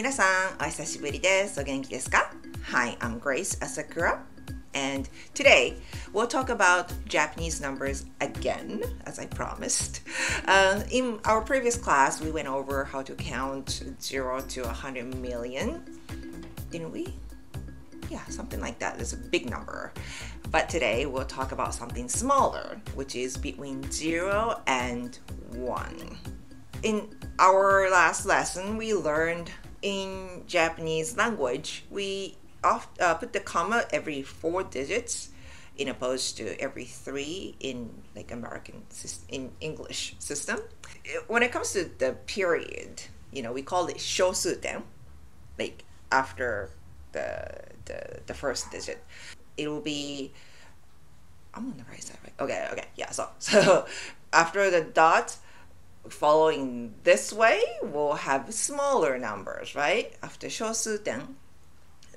皆さん、お久しぶりです。お元気ですか? Hi, I'm Grace Asakura, and today we'll talk about Japanese numbers again, as I promised. In our previous class, we went over how to count 0 to 100 million, didn't we? Yeah, something like that. That's a big number. But today we'll talk about something smaller, which is between 0 and 1. In our last lesson, we learned in Japanese language, we put the comma every 4 digits in opposed to every 3 in like American in English system. When it comes to the period, you know, we call it 少数点, like after the first digit. It will be, I'm on the right side, right? Okay, yeah, so after the dot, following this way, we'll have smaller numbers, right? After 少数点,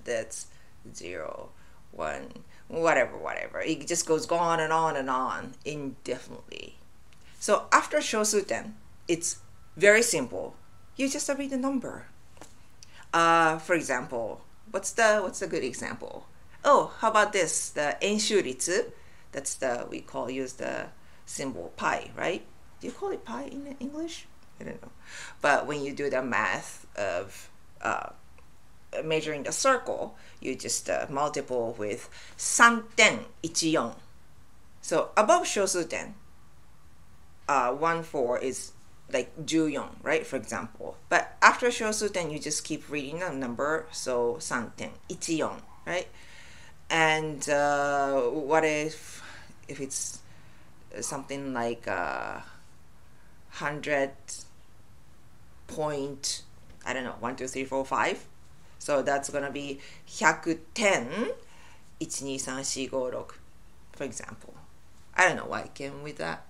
that's 0, 1, whatever. It just goes on and on and on indefinitely. So after 少数点, it's very simple. You just read the number. For example, what's the good example? Oh, how about this? The 円周率. That's the, use the symbol pi, right? Do you call it pi in English? I don't know. But when you do the math of measuring the circle, you just multiple with 3.14. So above 少数点, 1, 4 is like 14, right? For example. But after 少数点, you just keep reading the number. So 3.14, right? And what if it's something like 100 point, I don't know, 1, 2, 3, 4, 5. So that's gonna be 100点, 1, 2, 3, 4, 5, 6, for example. I don't know why I came with that.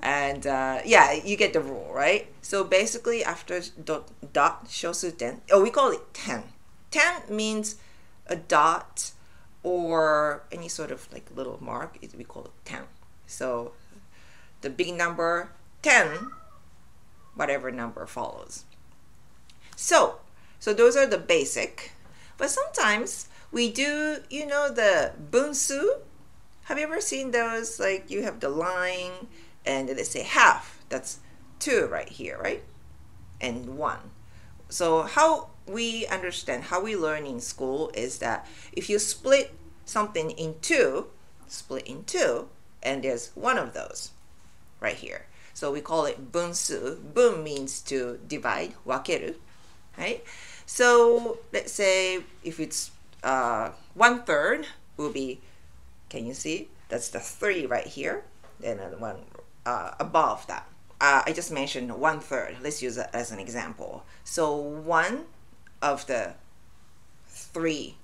And yeah, you get the rule, right? So basically after dot 少数点, oh, we call it 10. 10 means a dot or any sort of like little mark, we call it 10. So the big number 10, whatever number follows. So those are the basic, but sometimes we do, you know, the bunsu. Have you ever seen those? Like you have the line and they say half, that's 2 right here, right? And 1. So how we understand, how we learn in school is that if you split something in 2, and there's 1 of those right here. So we call it bunsu. Bun means to divide, wakeru, right? So let's say if it's 1/3 will be, can you see? That's the 3 right here, and then 1 above that. I just mentioned 1/3. Let's use that as an example. So 1 of the 3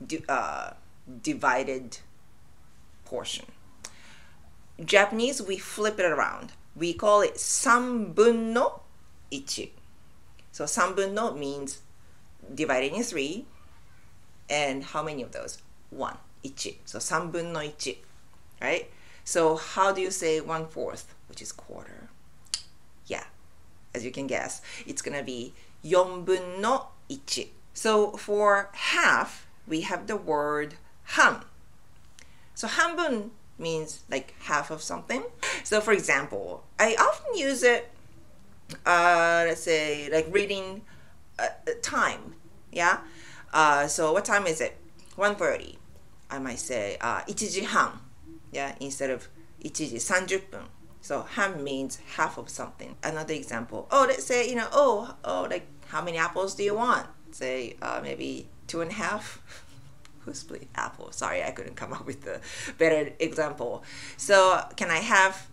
divided portion. Japanese, we flip it around. We call it 1/3. So 1/3 means divided in 3, and how many of those? 1. So 1/3, right? So how do you say 1/4, which is quarter? Yeah, as you can guess, it's gonna be 1/4. So for half, we have the word han. So hanbun means like half of something. So for example, I often use it, let's say like reading time, yeah? So what time is it? 1:30. I might say 1時半, yeah, instead of 1時30分. So han means half of something. Another example, oh, let's say, you know, oh, like how many apples do you want? Say maybe 2.5. Who split apple? Sorry, I couldn't come up with a better example. So can I have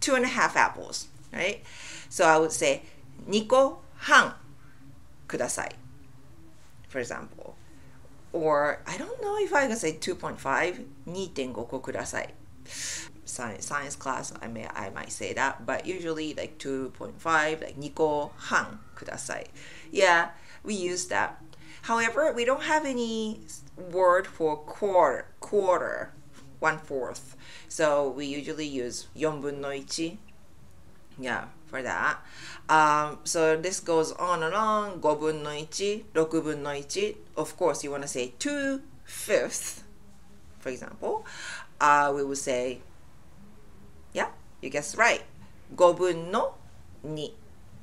2.5 apples, right? So I would say 2個半 kudasai, for example. Or I don't know if I can say 2.5, 2.5個 kudasai. Science class, I might say that, but usually like 2.5, like 2個半 kudasai. Yeah, we use that. However, we don't have any word for quarter, 1/4. So we usually use 1/4. Yeah, for that. So this goes on and on. 5分の1, 6分の1. Of course, you want to say 2/5, for example. We will say, yeah, you guessed right. 5分の2.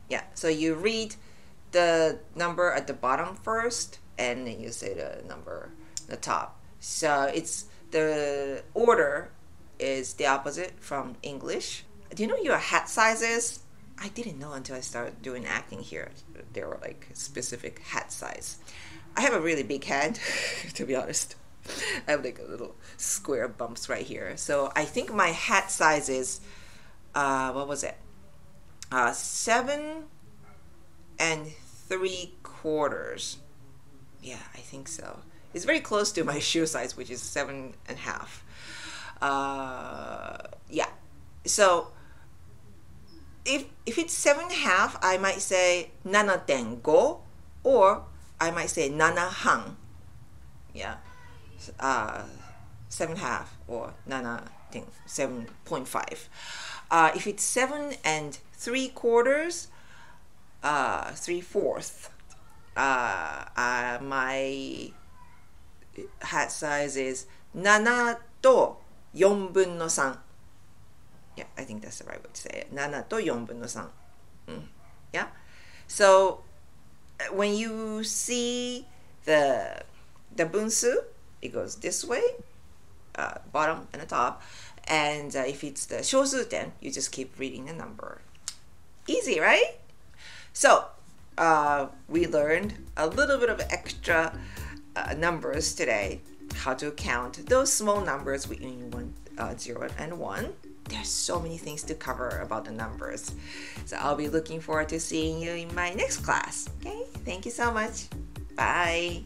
Yeah, so you read the number at the bottom first, and then you say the number at the top. So it's the order is the opposite from English. Do you know your hat sizes? I didn't know until I started doing acting here. There were like specific hat size. I have a really big head, to be honest. I have like a little square bumps right here. So I think my hat size is, what was it? 7 3/4. Yeah, I think so. It's very close to my shoe size, which is 7 1/2. Yeah. So if it's 7 1/2, I might say 7.5, or I might say 7 半. Yeah. 7 1/2 or 7.5. If it's 7 3/4, 3/4, my hat size is 7 と 3/4. Yeah, I think that's the right way to say it. 7 と 3/4. Yeah. So when you see the bunsu, it goes this way, bottom and the top. And if it's the 少数点, you just keep reading the number. Easy, right? So we learned a little bit of extra numbers today. How to count those small numbers between 0 and 1. There's so many things to cover about the numbers. So I'll be looking forward to seeing you in my next class. Okay, thank you so much. Bye.